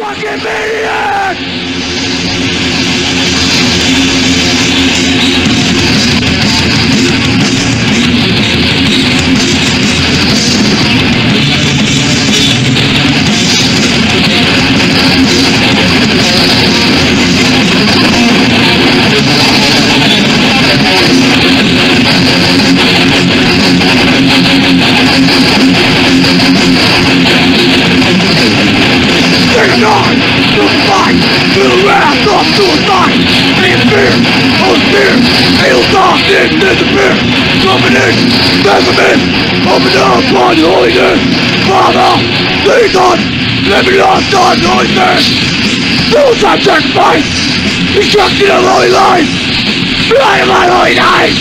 fucking upon holiness, Father, please us, let me not start noises. Do sacrifice, destruction of holy life, blood of my holy life,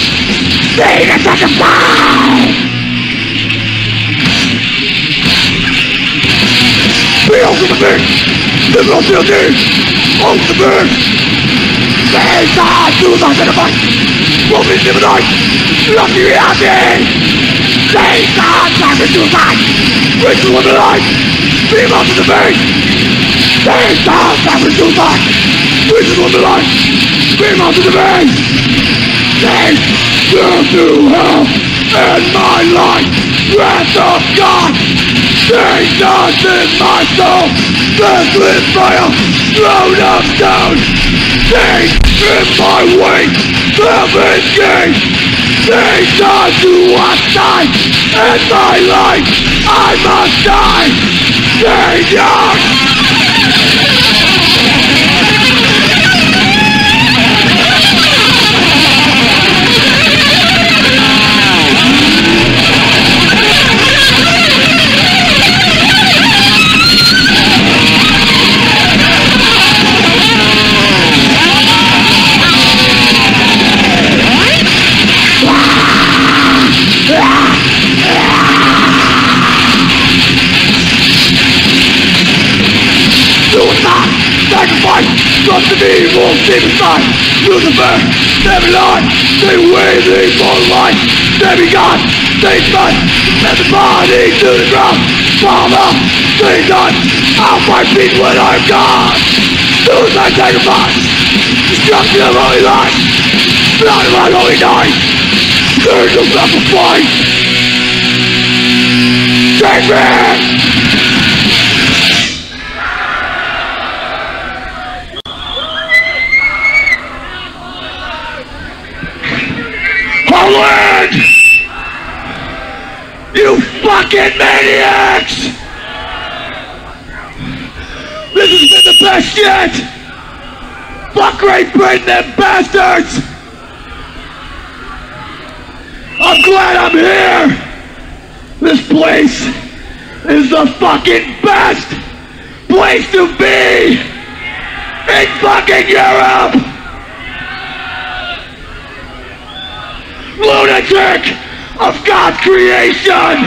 be the sacrifice. Be off the bird, the hostility, off the bird. Please us, do sacrifice, will be the night, love the reality. Say God, time to fight! Ritual of the light! Beam out to the face! Say God, time to fight! Ritual of the light! Beam out to the face! Say, turn to hell in my life! Wrath of God! Say God in my soul! Burst with fire! Thrown up down! Say, in my way! Heaven's gate! Please God, do I die? In my life, I must die! Trust in evil, deep inside, Lucifer, Devilon, they wave the full light, Demigod, Satan, let the body to the ground, Father, Satan, I'll fight peace when I'm gone. Suicide sacrifice, destruction of holy life, blood of my holy night, curse of sacrifice, take me! You fucking maniacs! This has been the best yet! Fuck Great Britain, them bastards! I'm glad I'm here! This place is the fucking best place to be in fucking Europe! Lunatic of God's Creation!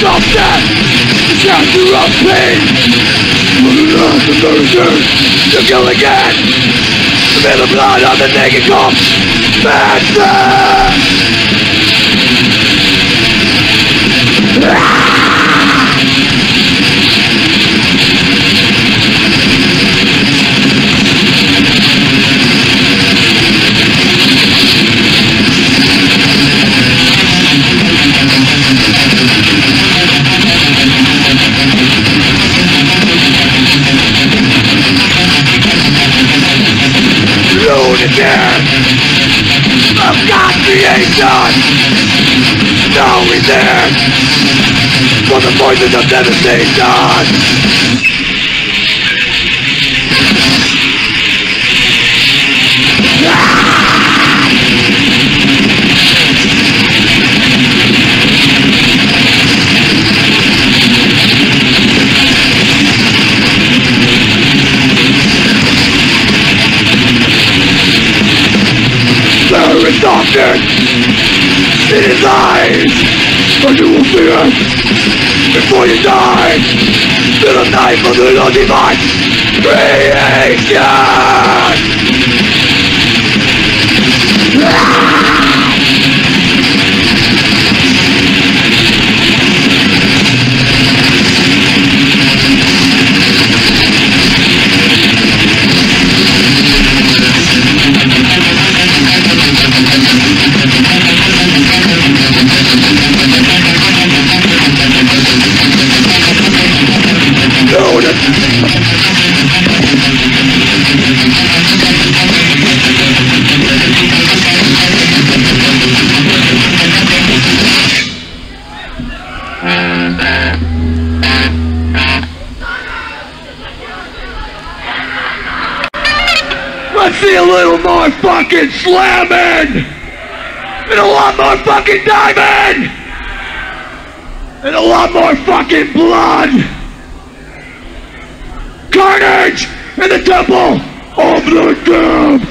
Of death, the chapter of pain, the murder, to kill again, the middle blood on the naked corpse, madness! Of God's creation, no reason for the poison of devastation. but you will fear it before you die. To the knife of the Lord divine creation. See a little more fucking slamming! And a lot more fucking diving! And a lot more fucking blood! Carnage in the Temple of the Damned!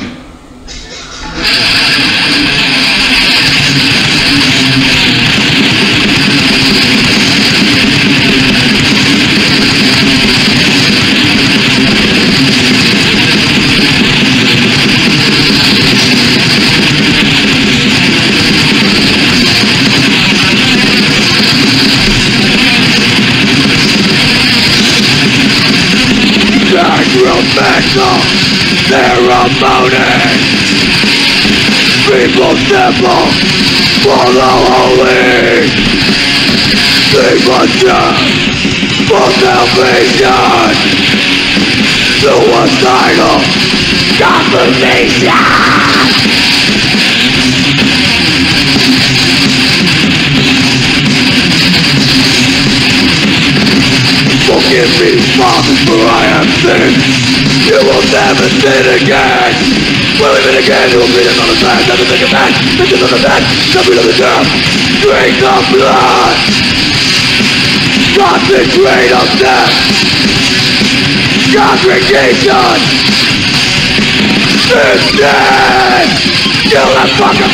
Metal ceremony, people's temple for the holy, demons for salvation, suicidal combination. Forgive me, Father, for I have sinned. You will never sin again. We'll live it again, you will be another time. Never think of that, think of another man. Never another term. Drink the blood. Concentrate on death. Congregation. This dead. Kill that fucker.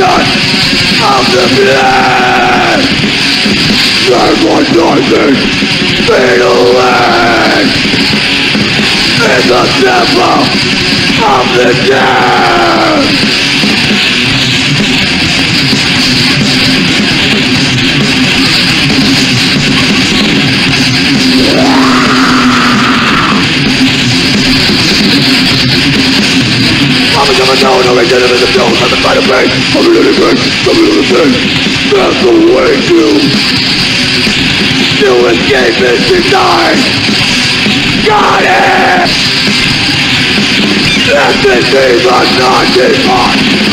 Transformation of the blood. Thermodynamic fatal end. In the temple of the damned. Now and I get it in the pills, I'm inside a pain. I'm in any pain, I'm in any pain. That's the way to escape this design. Got it! Let this even not depart.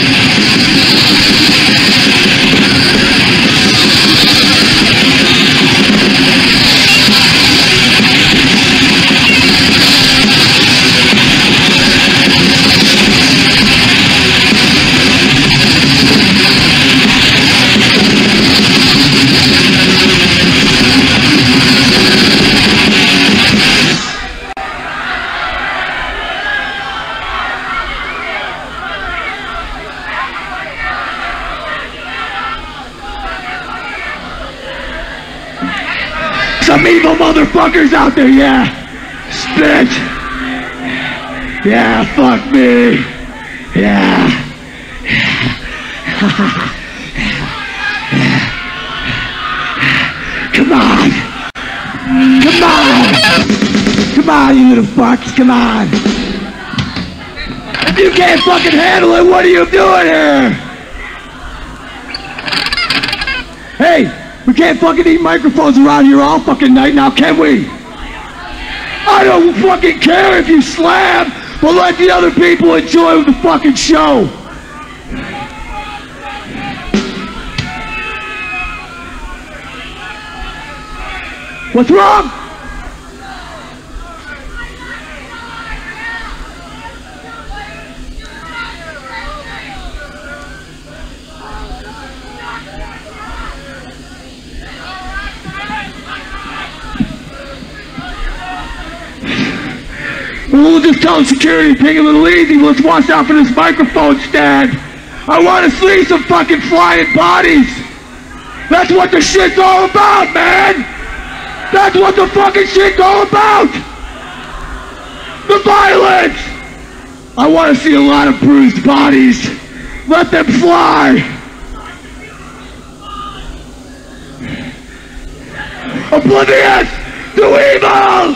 Some evil motherfuckers out there, yeah! Spit! Yeah, fuck me! Yeah! Come on! Come on! Come on, you little fucks, come on! If you can't fucking handle it, what are you doing here? Hey! We can't fucking eat microphones around here all fucking night now, can we? I don't fucking care if you slam, but let the other people enjoy the fucking show. What's wrong? We'll just tell security, take it a little easy, let's watch out for this microphone stand. I want to see some fucking flying bodies. That's what the shit's all about, man. That's what the fucking shit's all about. The violence. I want to see a lot of bruised bodies. Let them fly. Oblivious to evil!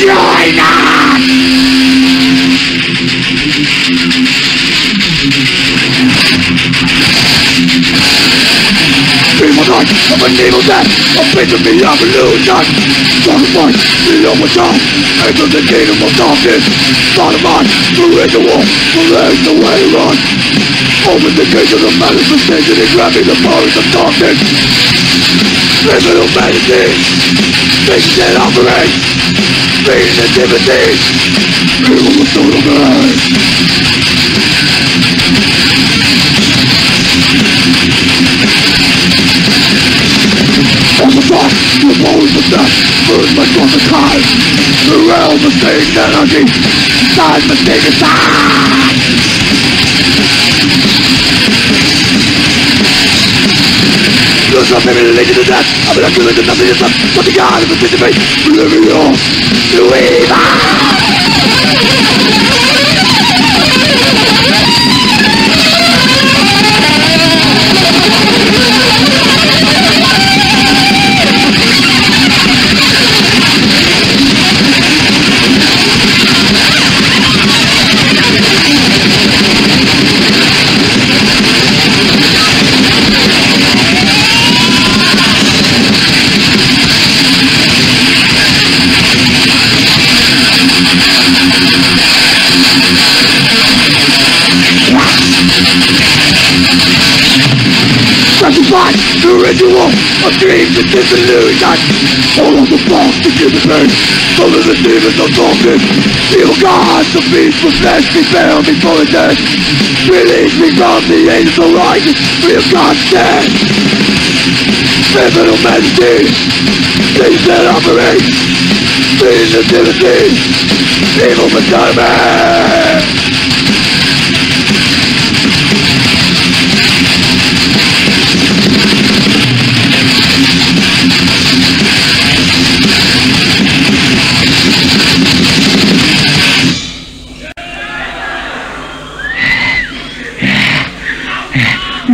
Join us! Evil night of an evil death! A piece of me, I'm a lunatic. Sacrifice, the overtime. Enter the kingdom of darkness. Thought of mine, the ritual, the legs, the way to run. Open the gates of the manifestation and grabbing the powers of darkness. Criminal vanity. Things that operate. Being activity. Evil is so on the rock, you've always possessed, burn my cross of time. The realm of stage energy, time mistake is time. You're not maybe related to death, I've been actually looking at nothing yourself, but the God is a piece of me, living yours, you evil! The ritual of dreams and disillusion. All of the false to keep it pain. Some of the demons are talking. Evil gods of beasts possess me, fail me for the dead. Release me from the angels of light. Real God's dead. Criminal mentality. Things that operate. Things that imitate. Evil mentality.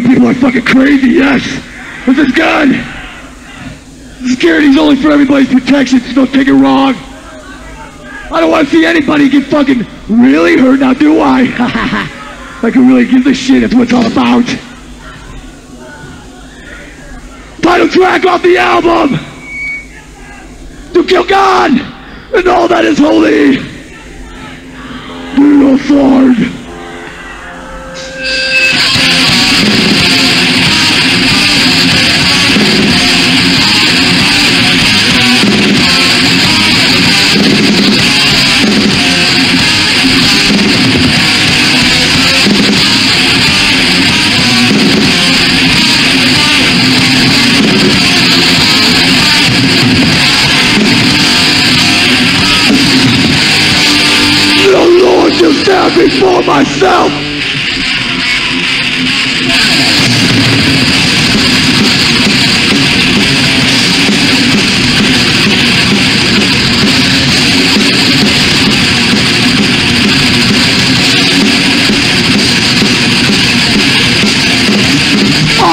People are fucking crazy, yes! With this gun! Security's only for everybody's protection, so don't take it wrong! I don't want to see anybody get fucking really hurt now, do I? Like who really gives a shit, that's what it's all about! Title track off the album! To kill God! And all that is holy! Brutal sword! Before myself! I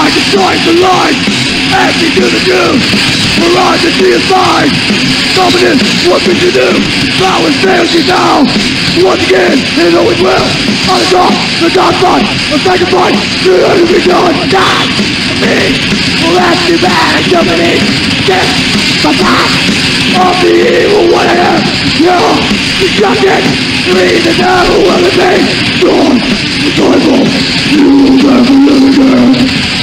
destroy the light, asking to the doom, horizon to your side, dominance, what could you do? Power fails you now! Once again, it is always will. On the dark, the dark side, the sacrifice, the only return. Die for me, will ask you back and company. Get the back of the evil one I am. You're destructed, reason now will remain. You're the joyful, you will never live again.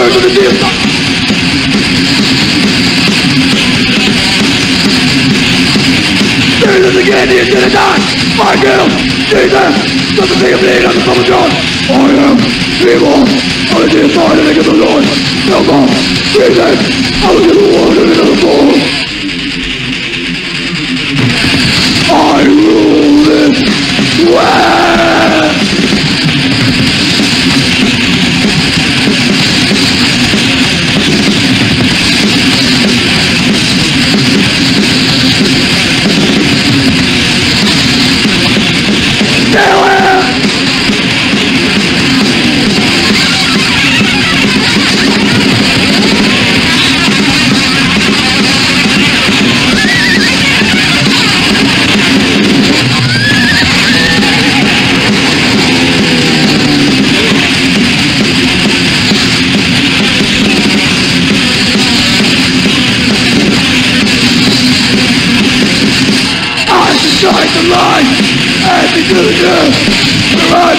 are going to do. Do this again, you're going to die. Fuck you, Jesus. Doesn't see a bleed on the Son of God. I am evil. I will decide to make it the Lord. No more. Jesus, I will give the world in another form. I rule this way.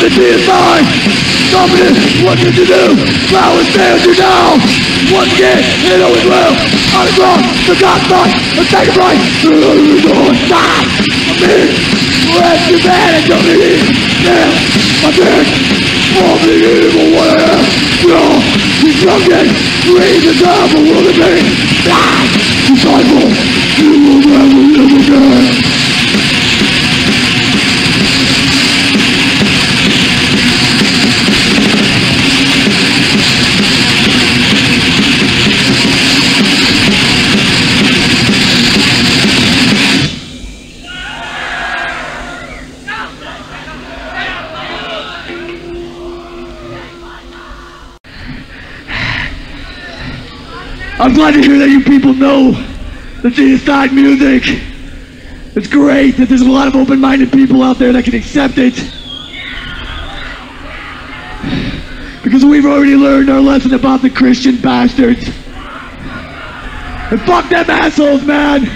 The Deicide, confidence, what did you do? Flowers failed you now. Once again, it always will. On the cross, the God's fight, the second price, the only one died. I'm in, rest your man and don't need it. Yeah, I'm in, all the evil warrior. You're destructed, raise the devil, will it be? Die, disciple, you will never live again. I'm glad to hear that you people know the Deicide music. It's great that there's a lot of open-minded people out there that can accept it. Because we've already learned our lesson about the Christian bastards. And fuck them assholes, man!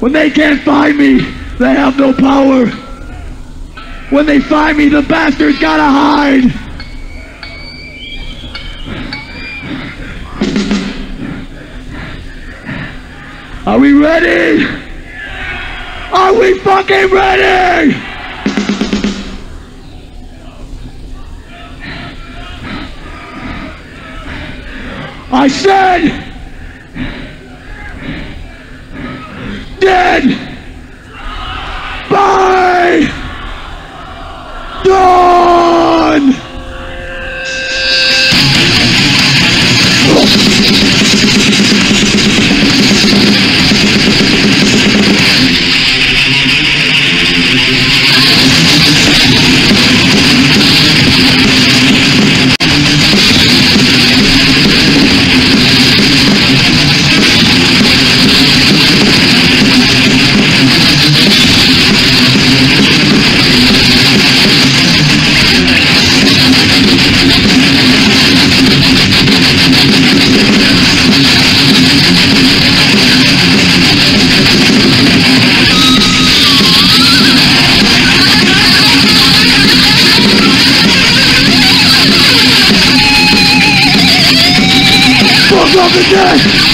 When they can't find me, they have no power. When they find me, the bastards gotta hide! Are we ready? Are we fucking ready? I said, Dead by Dawn!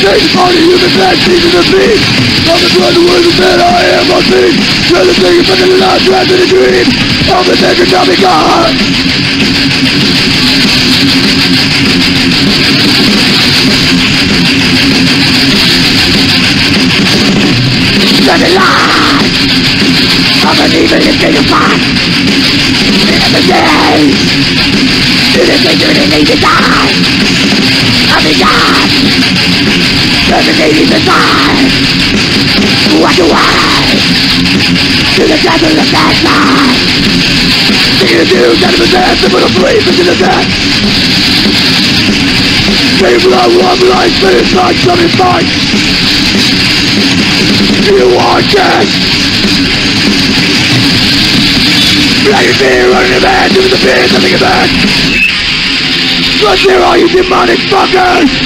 Take part of human flesh, pieces of meat. From the blood, the words of men, I am on feet. Tell the thing, fucking alive, trapped in a dream. Of the necrotomic God. You're the lies of an evil dissatisfied. In every day, to the hatred and hate of the God. Terminating the time, walk away to the devil of that time. Taking a new kind of a dance and put a breeze into the death. Came blood, one blood, finish line, something fine. You are dead. Blacking fear, running a man, doing the fear, something a man. But there are you demonic fuckers.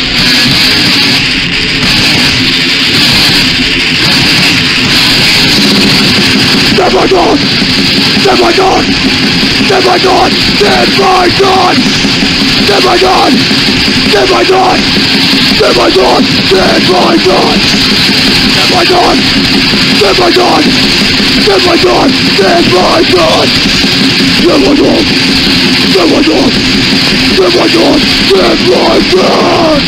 Dead by Dawn! Dead by Dawn! Dead by Dawn! Dead by Dawn! Dead by Dawn! Dead by Dawn! Dead by Dawn! Dead by Dawn! Dead by Dawn! Dead by Dawn! Dead by Dawn! Dead by Dawn! Dead by Dawn! Dead by Dawn! Dead by Dawn! Dead by Dawn! Baby!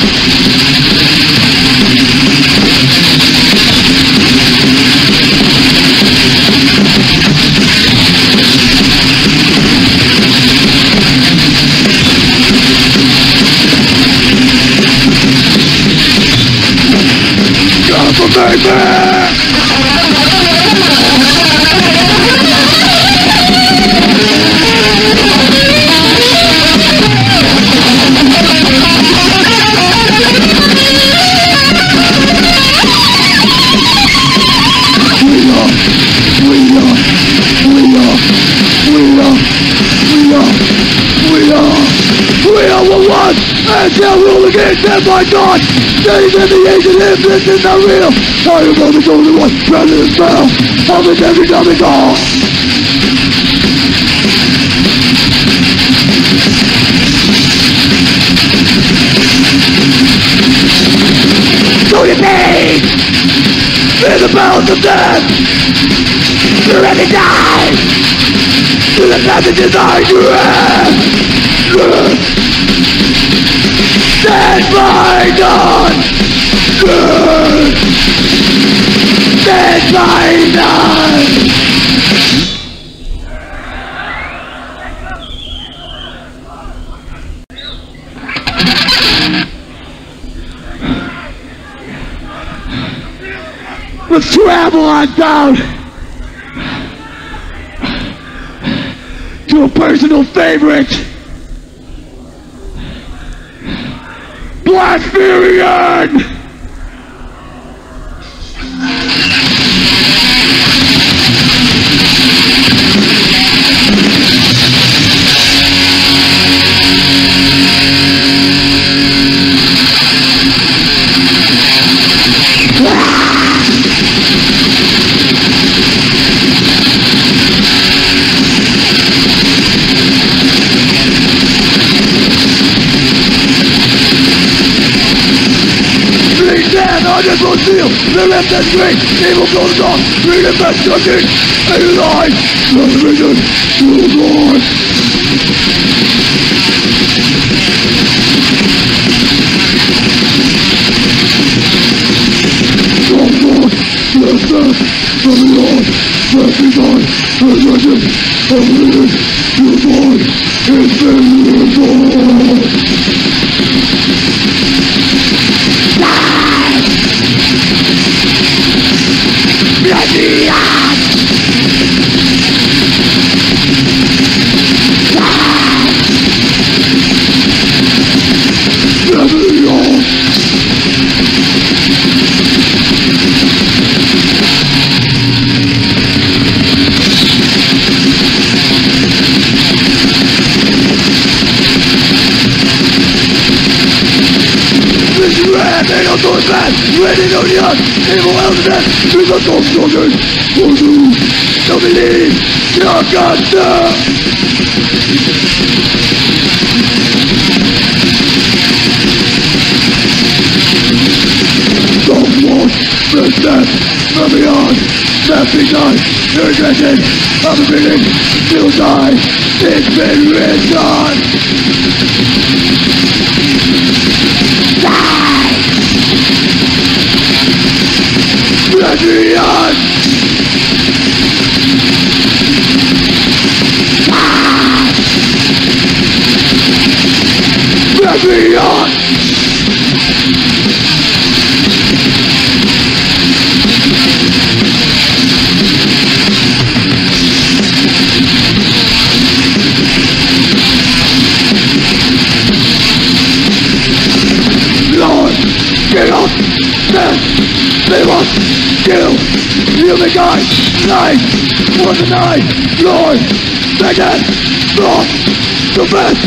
Dead by God, dead in the age of him, this is not real. I am not the only one, rather than fail. How is every time it's all? So you need, in the balance of death, you're ready to die. To the messages I dread. Dead by Dawn! Dead by Dawn! Let's travel on down to a personal favorite! Blaspherereion! The left and great, evil goes on, read it best cooking, and you lie, the vision, you lie. From God, left hand, from the Lord, left behind, the vision, and read it, you lie, it's in your God. Ready on the earth, evil elder, through the soul soldiers, will do, don't believe, your God's death. Don't watch, the death, from beyond, death behind, the regression, of the feeling, till die, it's been risen. Die! Blaspherereion! Blaspherereion! Lord, get up! They must! Kill, human kind, night, for the night, Lord, second, lost, the best,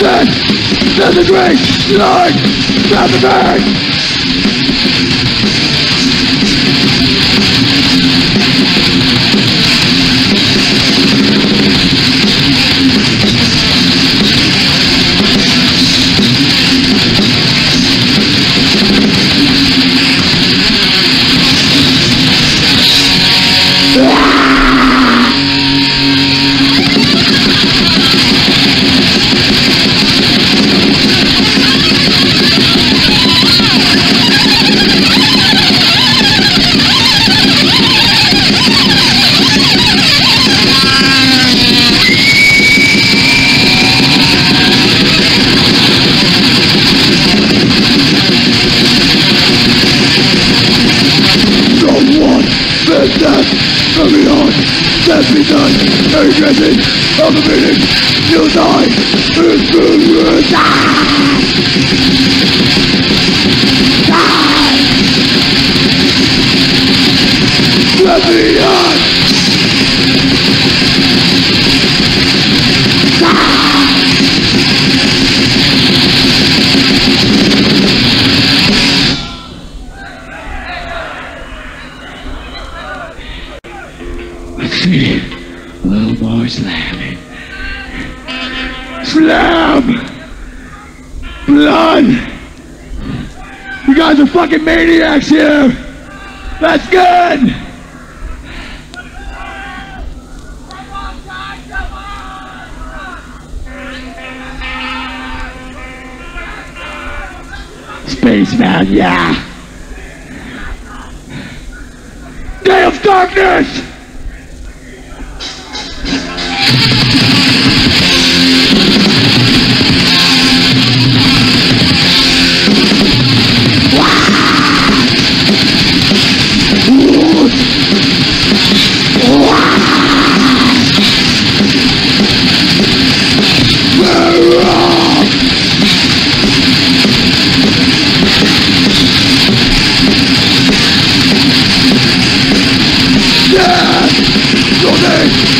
dead, there's a great night, that's the bag. and death from beyond. Death be done, very present of the meaning. You'll die. Let me on. Little more slamming. Slam! Blood! You guys are fucking maniacs here! That's good! Spaceman, yeah! Day of Darkness!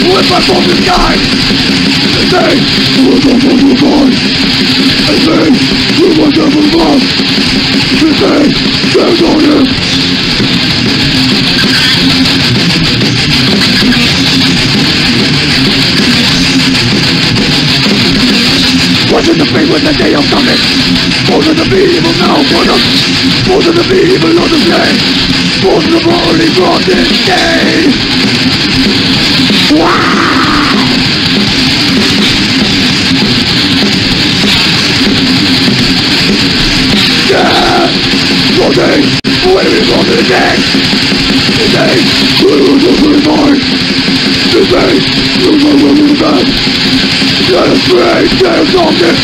Lift my phone to the sky! And say, we're going to the board! And say, we're going to the board! And say, there's all this! What's in the fate with the day of coming? Born in the evil now, brother! Born in the evil on the day! Born in the body brought this day! Wow! Yeah! Something! Wait a minute, go to the deck! The day! We're going to the park! The day! We're going to the bed! Let us pray! Let us talk it!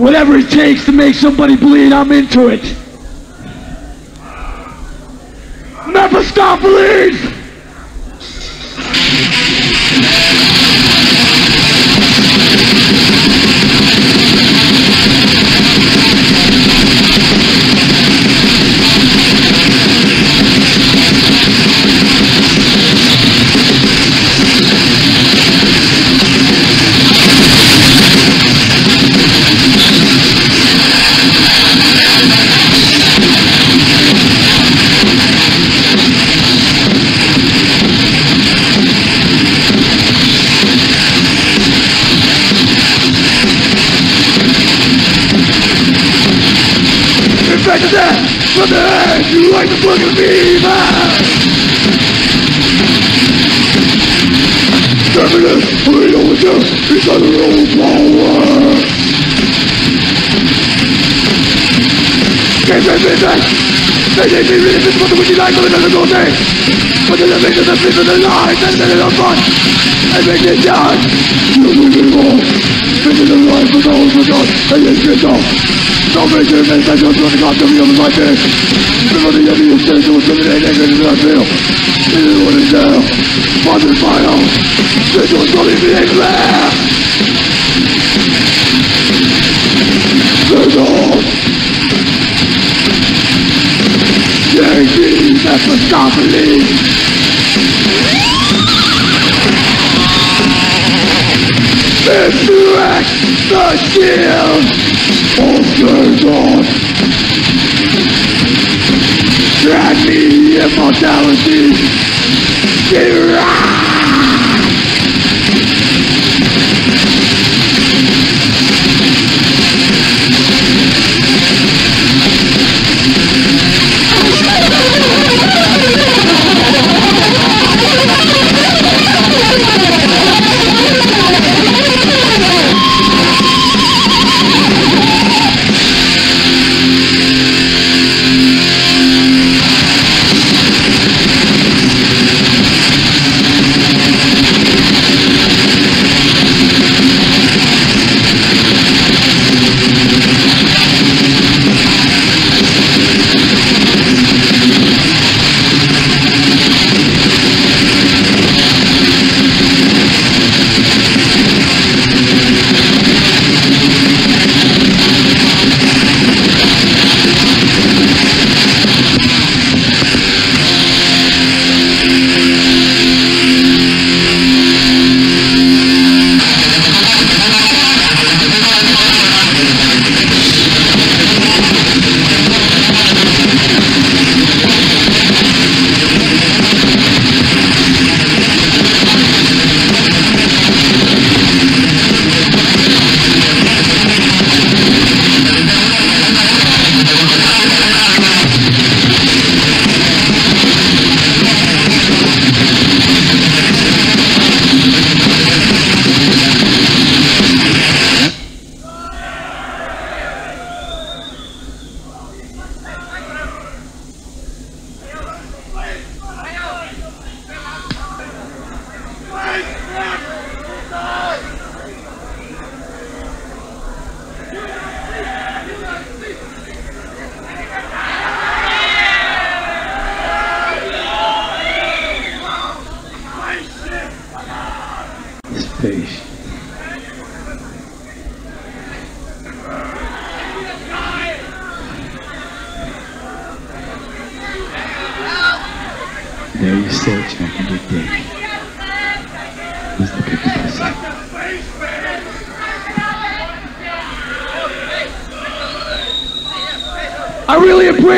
Whatever it takes to make somebody bleed, I'm into it. Never stop bleeding! From the earth, you like the fucking fever! Terminus, we don't want you, it's under your own power! Can't break midnight! They take me really this month, which is like another gold day! But then they make the sleep of the night, and then it on fun! And make it die! You'll be beautiful! This is the life of all forgot, and it's good though! Salvation and special to the cost of the human life is. Before the enemy is dead, it was eliminated and did not feel. It is what is there. Watch the fire. This was probably the end of that. There's all. Thank you, that's what God believes. Let's direct the shield. All turned on. Grant me immortality!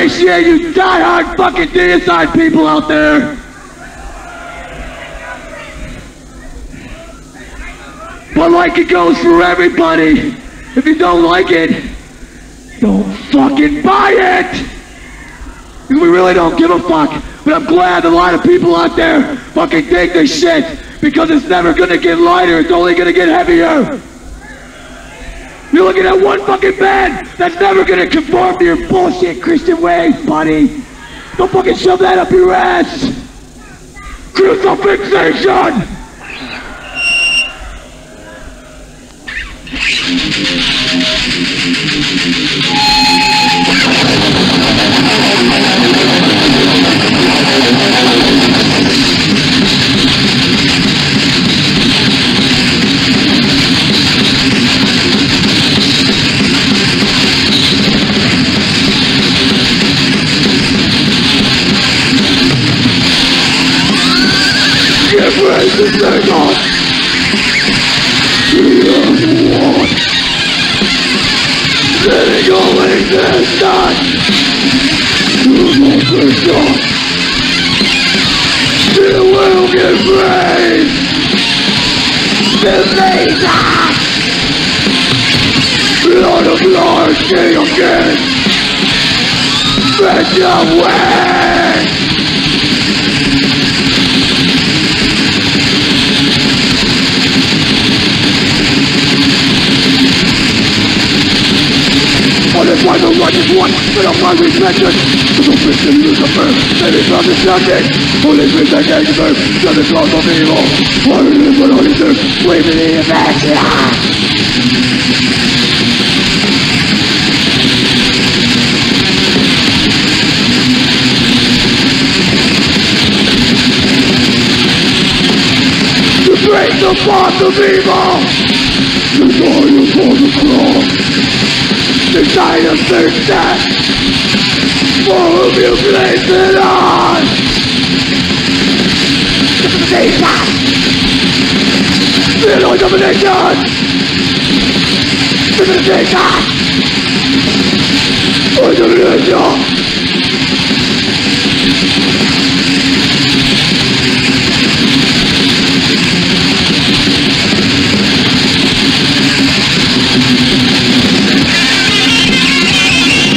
Appreciate you die-hard fucking Deicide people out there. But like it goes for everybody, if you don't like it, don't fucking buy it! Because we really don't give a fuck. But I'm glad a lot of people out there fucking dig this shit, because it's never gonna get lighter, it's only gonna get heavier. You're looking at one fucking band that's never gonna conform to your bullshit Christian ways, buddy! Don't fucking shove that up your ass! Crucifixation!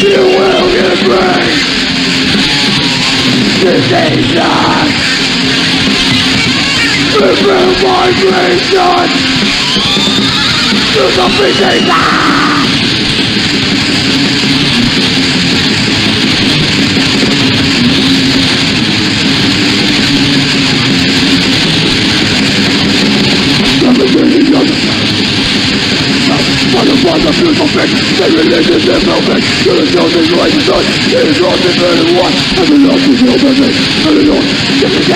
You will get burned. This is not the room I placed on. You'll not be taken. The religion is imperfect, the result is right and done. It is lost in burning one, and the lost is no perfect. And the lost is the same.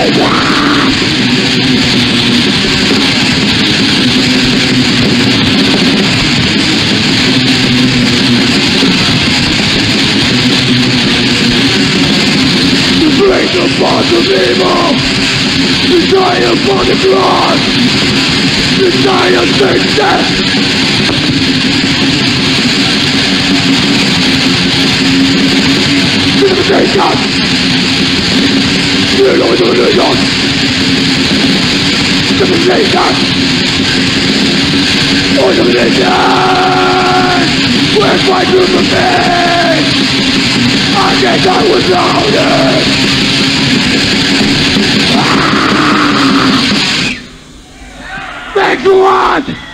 The break of bonds of evil, the die upon the cross, the die of death. They can't. They don't do the job. They can't. All the religions were quite good for me. I guess I was louder. Thanks a lot.